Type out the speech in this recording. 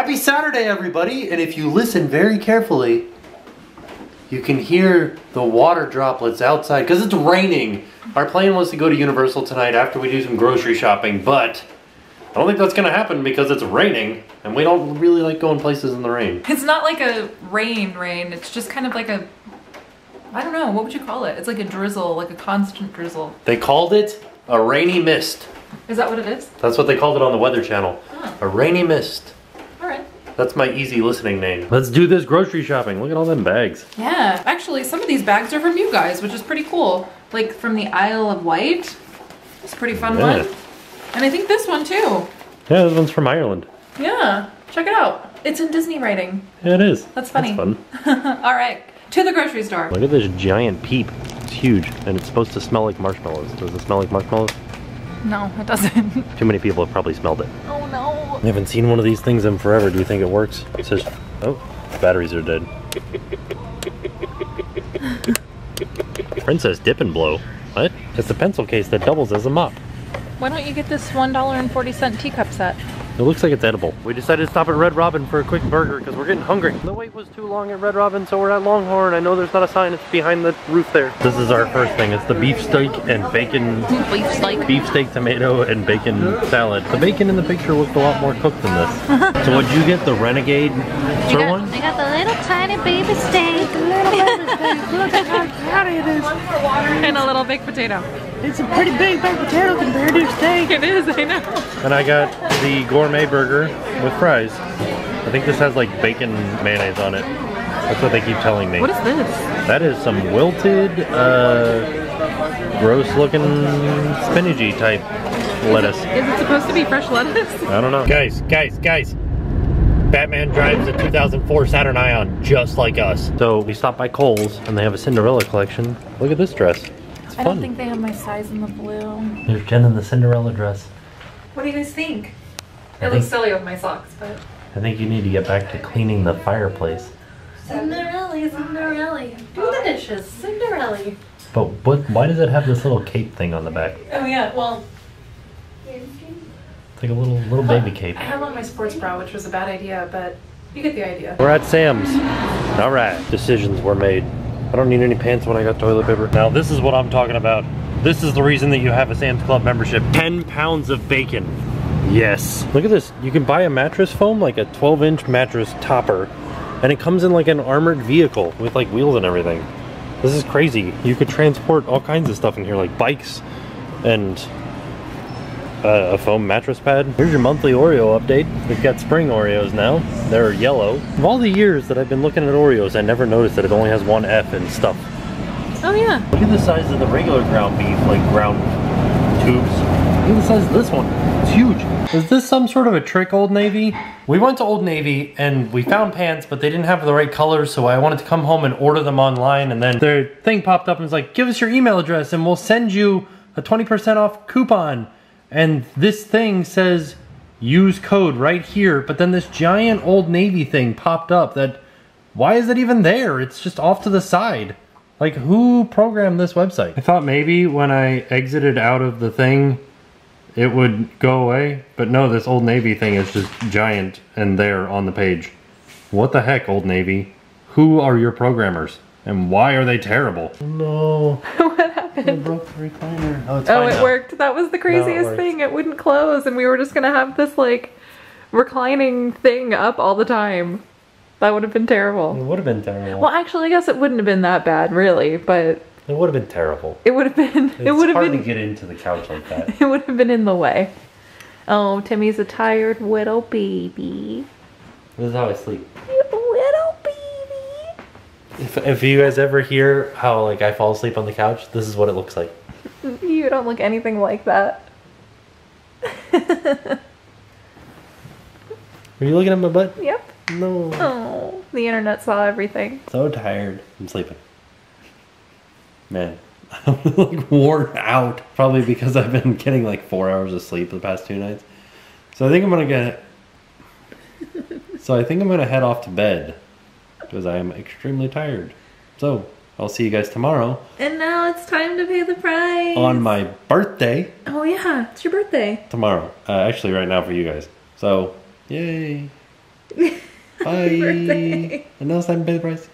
Happy Saturday, everybody! And if you listen very carefully, you can hear the water droplets outside because it's raining. Our plan was to go to Universal tonight after we do some grocery shopping, but I don't think that's gonna happen because it's raining and we don't really like going places in the rain. It's not like a rain, it's just kind of like a, I don't know, what would you call it? It's like a drizzle, like a constant drizzle. They called it a rainy mist. Is that what it is? That's what they called it on the Weather Channel. Huh. A rainy mist. That's my easy listening name. Let's do this grocery shopping. Look at all them bags. Yeah, actually some of these bags are from you guys, which is pretty cool. Like from the Isle of Wight. It's a pretty fun one. And I think this one too. Yeah, this one's from Ireland. Yeah, check it out. It's in Disney writing. Yeah, it is. That's funny. That's fun. All right, to the grocery store. Look at this giant peep. It's huge and it's supposed to smell like marshmallows. Does it smell like marshmallows? No, it doesn't. Too many people have probably smelled it. Oh no. I haven't seen one of these things in forever. Do you think it works? It says, oh, batteries are dead. Princess Dip and Blow. What? It's a pencil case that doubles as a mop. Why don't you get this $1.40 teacup set? It looks like it's edible. We decided to stop at Red Robin for a quick burger because we're getting hungry. The wait was too long at Red Robin, so we're at Longhorn. I know there's not a sign, it's behind the roof there. This is our first thing. It's the beefsteak and bacon. Beefsteak? Beefsteak, tomato, and bacon salad. The bacon in the picture looked a lot more cooked than this. So what'd you get? The renegade sirloin? I got the little tiny baby steak. Look at how fatty it is. And a little baked potato. It's a pretty big baked potato compared to steak. It is, I know. And I got the gourmet burger with fries. I think this has like bacon mayonnaise on it. That's what they keep telling me. What is this? That is some wilted, gross looking spinachy type lettuce. Is it supposed to be fresh lettuce? I don't know. Guys. Batman drives a 2004 Saturn Ion just like us. So we stopped by Kohl's and they have a Cinderella collection. Look at this dress. I don't think they have my size in the blue. There's Jen in the Cinderella dress. What do you guys think? It looks silly with my socks, but... I think you need to get back to cleaning the fireplace. Cinderella. Do the dishes, Cinderella. But why does it have this little cape thing on the back? Oh yeah, well... It's like a little baby cape. I have on my sports bra, which was a bad idea, but you get the idea. We're at Sam's. All right. Decisions were made. I don't need any pants when I got toilet paper. Now this is what I'm talking about. This is the reason that you have a Sam's Club membership. 10 pounds of bacon. Yes. Look at this. You can buy a mattress foam, like a 12-inch mattress topper. And it comes in like an armored vehicle with like wheels and everything. This is crazy. You could transport all kinds of stuff in here, like bikes and a foam mattress pad. Here's your monthly Oreo update. We've got spring Oreos now. They're yellow. Of all the years that I've been looking at Oreos, I never noticed that it only has one F in stuff. Oh yeah. Look at the size of the regular ground beef, like ground tubes. Look at the size of this one. It's huge. Is this some sort of a trick, Old Navy? We went to Old Navy and we found pants, but they didn't have the right colors, so I wanted to come home and order them online, and then their thing popped up and was like, give us your email address and we'll send you a 20% off coupon. And this thing says, use code right here, but then this giant Old Navy thing popped up that, why is it even there? It's just off to the side. Like, who programmed this website? I thought maybe when I exited out of the thing, it would go away. But no, this Old Navy thing is just giant and there on the page. What the heck, Old Navy? Who are your programmers? And why are they terrible? No. What happened? I broke the recliner. Oh, it worked. That was the craziest thing. It wouldn't close and we were just going to have this like reclining thing up all the time. That would have been terrible. It would have been terrible. Well, actually, I guess it wouldn't have been that bad, really, but... It would have been terrible. It would have been... It's hard to get into the couch like that. It would have been in the way. Oh, Timmy's a tired little baby. This is how I sleep. If you guys ever hear how like I fall asleep on the couch, this is what it looks like. You don't look anything like that. Were you looking at my butt? Yep. No. Oh, the internet saw everything. So tired. I'm sleeping. Man, I'm like worn out. Probably because I've been getting like 4 hours of sleep the past 2 nights. So I think I'm gonna head off to bed. Because I am extremely tired. So, I'll see you guys tomorrow. And now it's time to pay the price. On my birthday. Oh yeah, it's your birthday. Tomorrow. Actually, right now for you guys. So, yay. Happy birthday. Another time, best price.